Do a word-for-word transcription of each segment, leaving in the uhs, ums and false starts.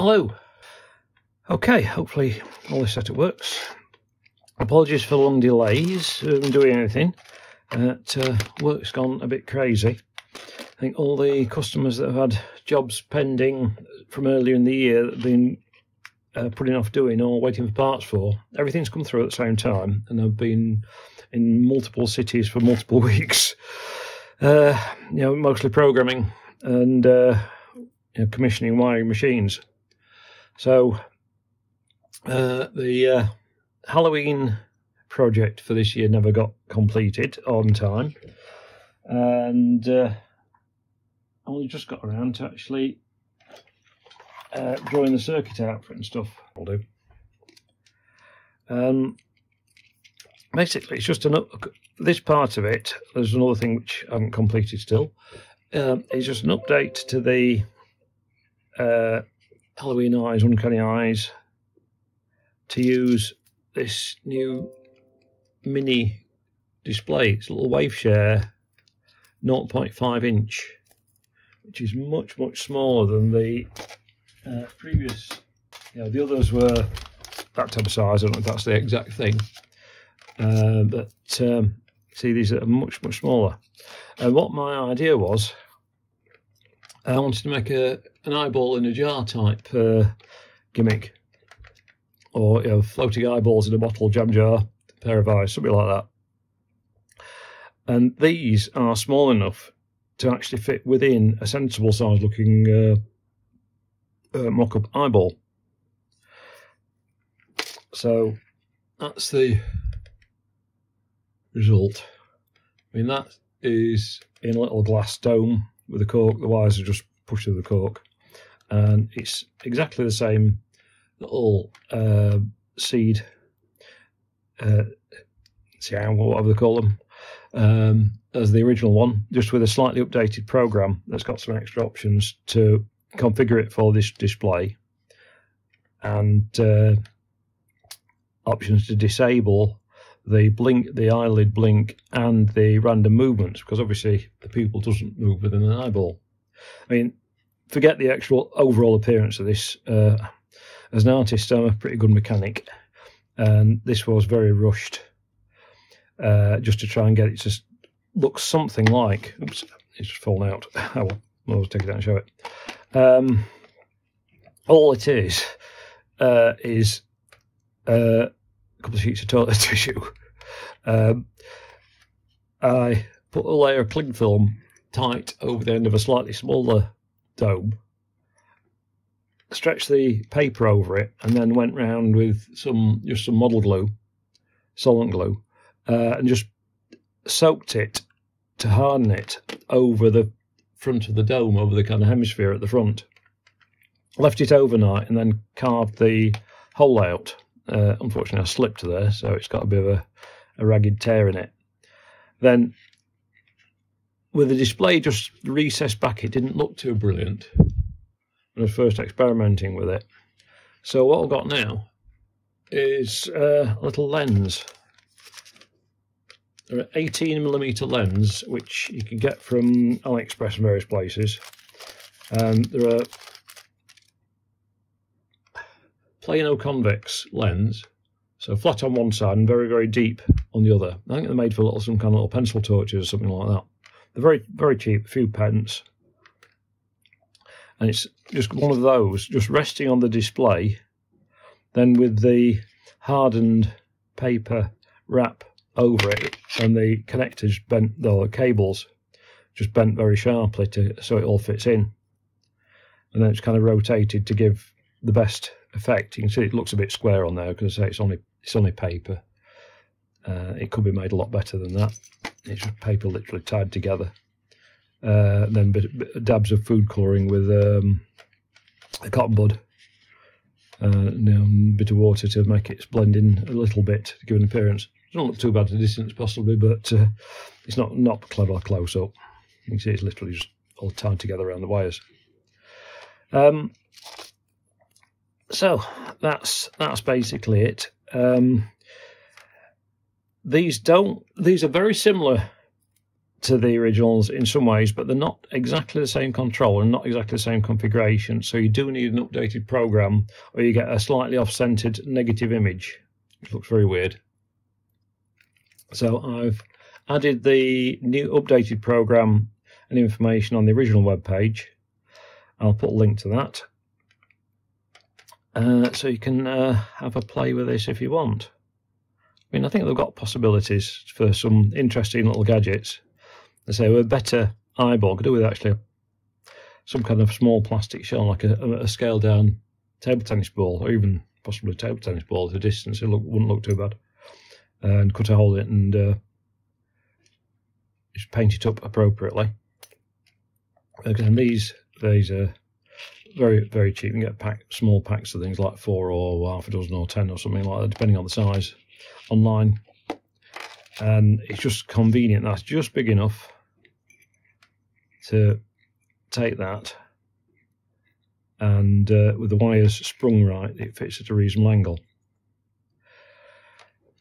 Hello. Okay, hopefully all this setup works. Apologies for the long delays in doing anything. Uh, uh, work's gone a bit crazy. I think all the customers that have had jobs pending from earlier in the year that have been uh, putting off doing or waiting for parts for, everything's come through at the same time, and I've been in multiple cities for multiple weeks. Uh, you know, mostly programming and uh, you know, commissioning wiring machines. So uh, the uh, Halloween project for this year never got completed on time, and uh, I only just got around to actually uh, drawing the circuit out for it and stuff. I'll do. Um, basically, it's just an this part of it. There's another thing which I haven't completed still. Um, it's just an update to the uh, Halloween Eyes, Uncanny Eyes, to use this new mini display. It's a little WaveShare zero point five inch. Which is much much smaller than the uh, previous. You know, the others were that type of size. I don't know if that's the exact thing, uh, but um, see, these are much much smaller. And what my idea was, I wanted to make a an eyeball in a jar type uh, gimmick, or you know, floating eyeballs in a bottle, jam jar, pair of eyes, something like that. And these are small enough to actually fit within a sensible size looking uh, uh, mock-up eyeball. So that's the result. I mean, that is in a little glass dome with a cork. The wires are just pushed through the cork, and it's exactly the same little uh, seed, uh, or whatever they call them, um as the original one, just with a slightly updated program that's got some extra options to configure it for this display, and uh, options to disable the blink, the eyelid blink, and the random movements, because obviously the pupil doesn't move within an eyeball. I mean, forget the actual overall appearance of this. Uh, as an artist, I'm a pretty good mechanic, and this was very rushed, Uh, just to try and get it to look something like. Oops, it's just fallen out. I will, I'll take it out and show it. Um, all it is uh, is uh, a couple of sheets of toilet tissue. Um, I put a layer of cling film tight over the end of a slightly smaller dome, stretched the paper over it, and then went round with some just some model glue, solvent glue. Uh, and just soaked it to harden it over the front of the dome, over the kind of hemisphere at the front. Left it overnight and then carved the hole out. Uh, unfortunately, I slipped there, so it's got a bit of a, a ragged tear in it. Then, with the display just recessed back, it didn't look too brilliant when I was first experimenting with it. So what I've got now is uh, a little lens. An eighteen millimeter lens, which you can get from AliExpress and various places. Um, there are Plano convex lens, so flat on one side and very, very deep on the other. I think they're made for little, some kind of little pencil torches or something like that. They're very, very cheap, a few pence. And it's just one of those, just resting on the display, then with the hardened paper wrap over it, and the connectors bent, or the cables just bent very sharply to so it all fits in, and then it's kind of rotated to give the best effect. You can see it looks a bit square on there because it's only it's only paper. Uh, it could be made a lot better than that. It's just paper literally tied together. Uh, and then bit, bit, dabs of food colouring with um, a cotton bud, uh, and a bit of water to make it blend in a little bit to give an appearance. Doesn't look too bad at a distance, possibly, but uh, it's not not clever close up. You can see it's literally just all tied together around the wires. Um, so that's that's basically it. Um, these don't. These are very similar to the originals in some ways, but they're not exactly the same controller and not exactly the same configuration. So you do need an updated program, or you get a slightly off-centered negative image, which looks very weird. So I've added the new updated program and information on the original web page. I'll put a link to that. Uh, so you can uh, have a play with this if you want. I mean, I think they've got possibilities for some interesting little gadgets. They say a better eyeball could do with actually some kind of small plastic shell, like a, a scaled down table tennis ball, or even possibly a table tennis ball at a distance. It look, wouldn't look too bad. And cut a hole in it and uh, just paint it up appropriately. And these, these are very, very cheap. You can get pack, small packs of things like four or half a dozen or ten or something like that, depending on the size, online. And it's just convenient. That's just big enough to take that, and uh, with the wires sprung right, it fits at a reasonable angle.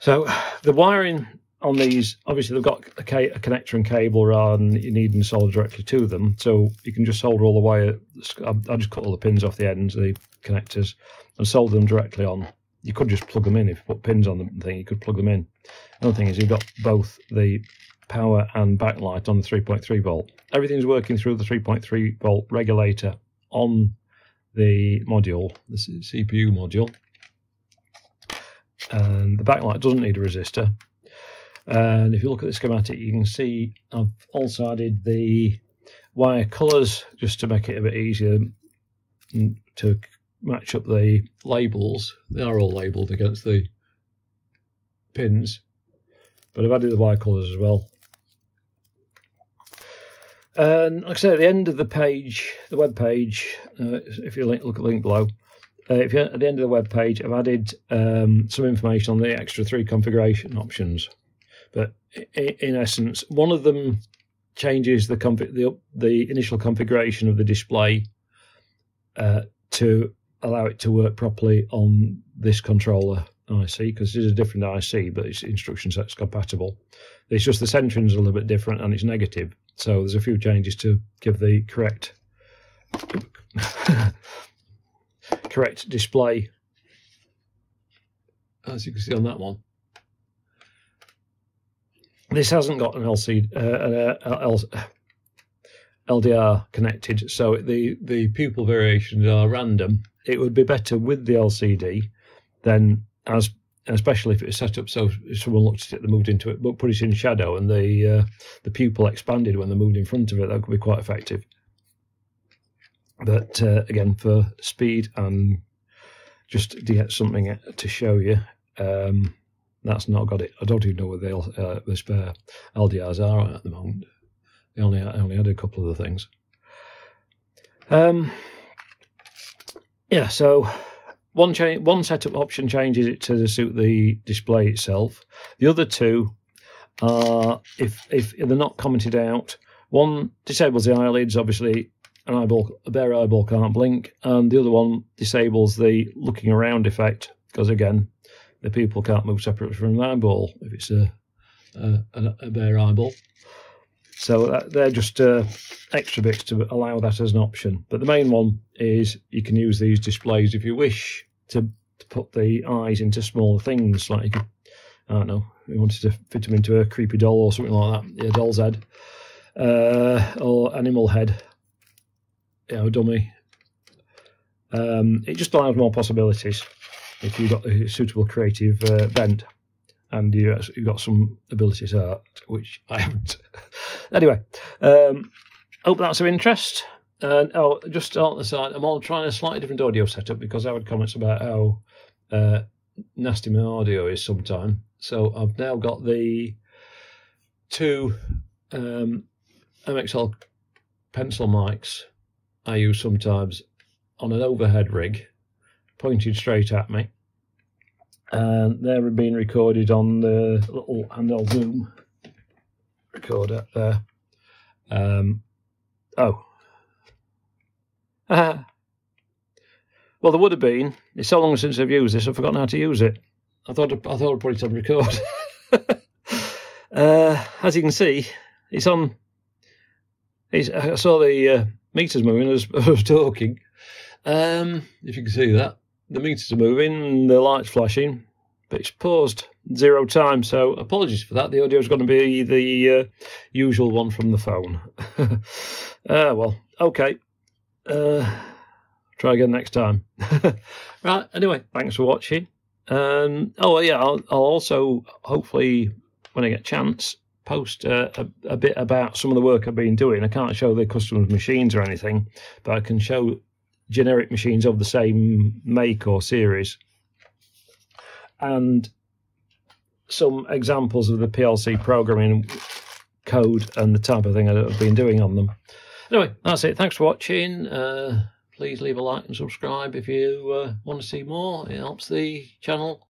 So the wiring on these, obviously they've got a, a connector and cable rather than you needing to solder directly to them, so you can just solder all the wire. I just cut all the pins off the ends, the connectors, and solder them directly on. You could just plug them in. If you put pins on the thing, you could plug them in. Another thing is you've got both the power and backlight on the three point three volt. Everything's working through the three point three volt regulator on the module, the C P U module. And the backlight doesn't need a resistor. And if you look at the schematic, you can see I've also added the wire colours just to make it a bit easier to match up the labels. They are all labelled against the pins, but I've added the wire colours as well. And like I said, at the end of the page, the web page, uh, if you look at the link below, uh, if you're at the end of the web page, I've added um, some information on the extra three configuration options. But in essence, one of them changes the config, the, the initial configuration of the display uh, to allow it to work properly on this controller I C, because this is a different I C, but its instruction set's compatible. It's just the centering's a little bit different and it's negative, so there's a few changes to give the correct correct display, as you can see on that one. This hasn't got an L C D, uh, L D R connected, so the, the pupil variations are random. It would be better with the L C D than, as especially if it's set up so if someone looked at it, they moved into it, but put it in shadow and the, uh, the pupil expanded when they moved in front of it. That could be quite effective. But uh, again, for speed and just to get something to show you, um, that's not got it. I don't even know where the, uh, the spare L D Rs are at the moment. They only, I only had a couple of the things. Um, yeah, so one, one setup option changes it to suit the display itself. The other two are, if, if they're not commented out, one disables the eyelids, obviously. An eyeball, a bare eyeball can't blink. And the other one disables the looking around effect, because again, the pupil can't move separately from the eyeball if it's a, a, a bare eyeball. So that, they're just uh, extra bits to allow that as an option. But the main one is you can use these displays if you wish to, to put the eyes into smaller things. Like, you could, I don't know, you wanted to fit them into a creepy doll or something like that, a doll's head, uh, or animal head, you know, dummy. Um, it just allows more possibilities. If you've got a suitable creative uh, bent, and you've got some ability to art, which I haven't. Anyway, um, hope that's of interest. And oh, just on the side, I'm all trying a slightly different audio setup because I had comments about how uh, nasty my audio is sometimes. So I've now got the two um, M X L pencil mics I use sometimes on an overhead rig, pointed straight at me, and they're being recorded on the little handheld Zoom recorder there. Um, oh, well, there would have been. It's so long since I've used this, I've forgotten how to use it. I thought I thought I'd put it on record. uh, as you can see, It's on. It's, I saw the uh, meters moving as I was talking. Um, if you can see that, the meters are moving, the light's flashing, but it's paused zero time. So apologies for that. The audio is going to be the uh, usual one from the phone. uh, well, okay. Uh, try again next time. Right. Anyway, thanks for watching. Um, oh yeah, I'll, I'll also hopefully when I get a chance post uh, a, a bit about some of the work I've been doing. I can't show the customers' machines or anything, but I can show generic machines of the same make or series, and some examples of the P L C programming code and the type of thing I've been doing on them. Anyway, that's it. Thanks for watching. Uh, please leave a like and subscribe if you uh, want to see more. It helps the channel